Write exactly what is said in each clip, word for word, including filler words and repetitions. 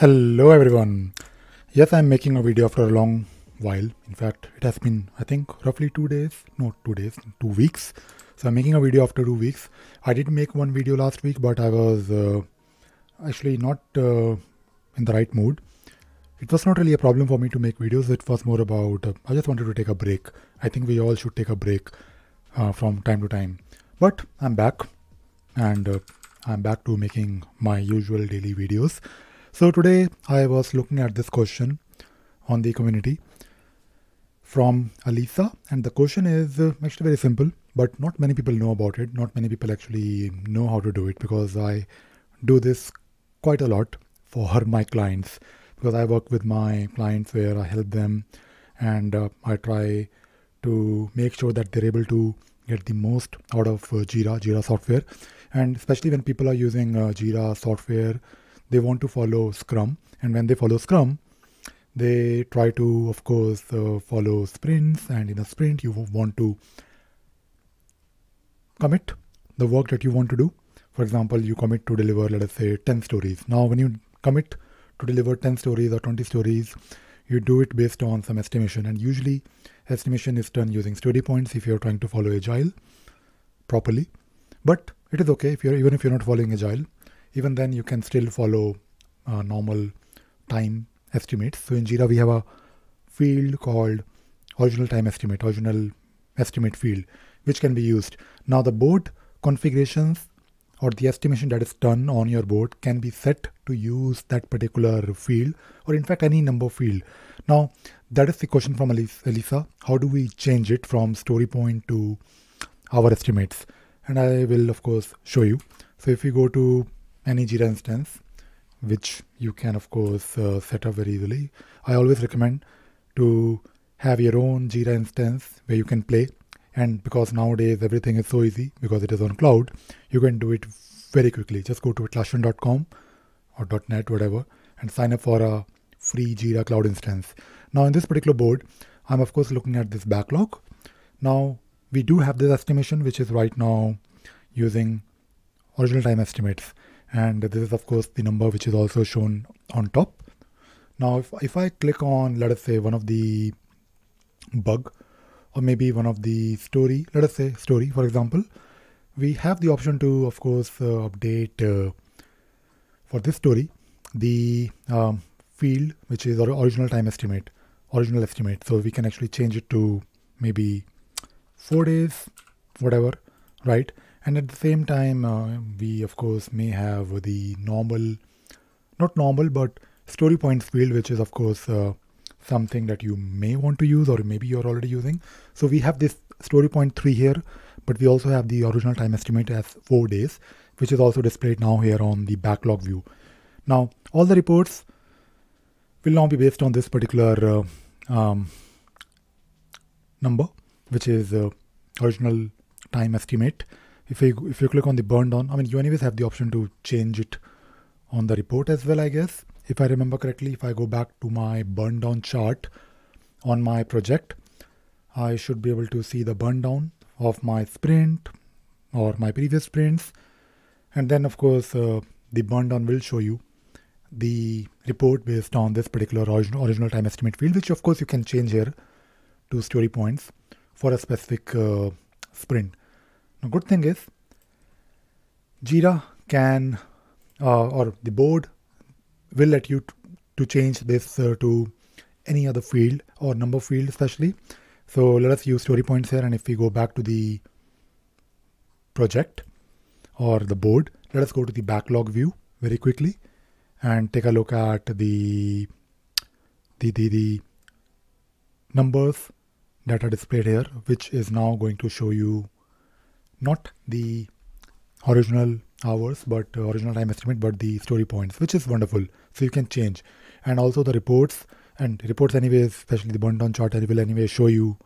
Hello everyone. Yes, I'm making a video after a long while. In fact, it has been, I think, roughly two days, not two days, two weeks. So I'm making a video after two weeks. I did make one video last week, but I was uh, actually not uh, in the right mood. It was not really a problem for me to make videos. It was more about, uh, I just wanted to take a break. I think we all should take a break uh, from time to time, but I'm back and uh, I'm back to making my usual daily videos. So today I was looking at this question on the community from Alisa, and the question is actually very simple, but not many people know about it. Not many people actually know how to do it, because I do this quite a lot for my clients, because I work with my clients where I help them and uh, I try to make sure that they're able to get the most out of uh, Jira, Jira software. And especially when people are using uh, Jira software, they want to follow Scrum, and when they follow Scrum, they try to, of course, uh, follow sprints, and in a sprint, you want to commit the work that you want to do. For example, you commit to deliver, let us say, ten stories. Now, when you commit to deliver ten stories or twenty stories, you do it based on some estimation, and usually estimation is done using story points if you're trying to follow Agile properly. But it is okay if you're, even if you're not following Agile. Even then, you can still follow uh, normal time estimates. So in Jira, we have a field called original time estimate, original estimate field, which can be used. Now, the board configurations or the estimation that is done on your board can be set to use that particular field, or in fact, any number field. Now, that is the question from Alisa. How do we change it from story point to our estimates? And I will, of course, show you. So if you go to any Jira instance, which you can, of course, uh, set up very easily. I always recommend to have your own Jira instance where you can play. And because nowadays everything is so easy, because it is on cloud, you can do it very quickly. Just go to atlassian dot com or .net, whatever, and sign up for a free Jira cloud instance. Now, in this particular board, I'm, of course, looking at this backlog. Now, we do have this estimation, which is right now using original time estimates. And this is, of course, the number which is also shown on top. Now, if, if I click on, let us say, one of the bug, or maybe one of the story, let us say story, for example, we have the option to, of course, uh, update uh, for this story, the um, field, which is our original time estimate, original estimate. So we can actually change it to maybe four days, whatever, right? And at the same time, uh, we, of course, may have the normal, not normal, but story points field, which is, of course, uh, something that you may want to use, or maybe you're already using. So we have this story point three here, but we also have the original time estimate as four days, which is also displayed now here on the backlog view. Now, all the reports will now be based on this particular uh, um, number, which is uh, original time estimate. If you, if you click on the burn down, I mean, you anyways have the option to change it on the report as well, I guess. If I remember correctly, if I go back to my burn down chart on my project, I should be able to see the burn down of my sprint or my previous sprints. And then, of course, uh, the burn down will show you the report based on this particular original, original time estimate field, which, of course, you can change here to story points for a specific uh, sprint. Now, good thing is Jira can, uh, or the board will let you to change this uh, to any other field or number field especially. So let us use story points here. And if we go back to the project or the board, let us go to the backlog view very quickly and take a look at the, the, the, the numbers that are displayed here, which is now going to show you not the original hours, but uh, original time estimate, but the story points, which is wonderful. So you can change. And also the reports, and reports anyways, especially the burn down chart, it will anyway show you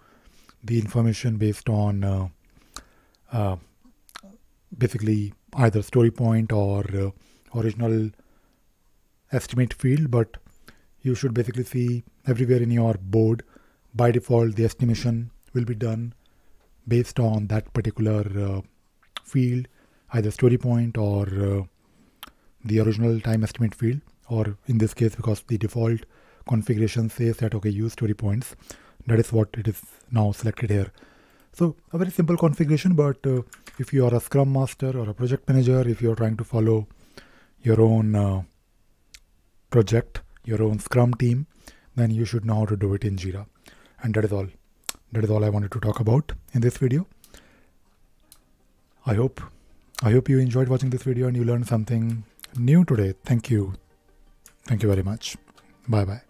the information based on uh, uh, basically either story point or uh, original estimate field, but you should basically see everywhere in your board, by default, the estimation will be done based on that particular uh, field, either story point or uh, the original time estimate field or in this case, because the default configuration says that, okay, use story points. That is what it is now selected here. So a very simple configuration, but uh, if you are a Scrum Master or a project manager, if you're trying to follow your own uh, project, your own Scrum team, then you should know how to do it in Jira. And that is all. That is all I wanted to talk about in this video. I hope, I hope you enjoyed watching this video and you learned something new today. Thank you. Thank you very much. Bye-bye.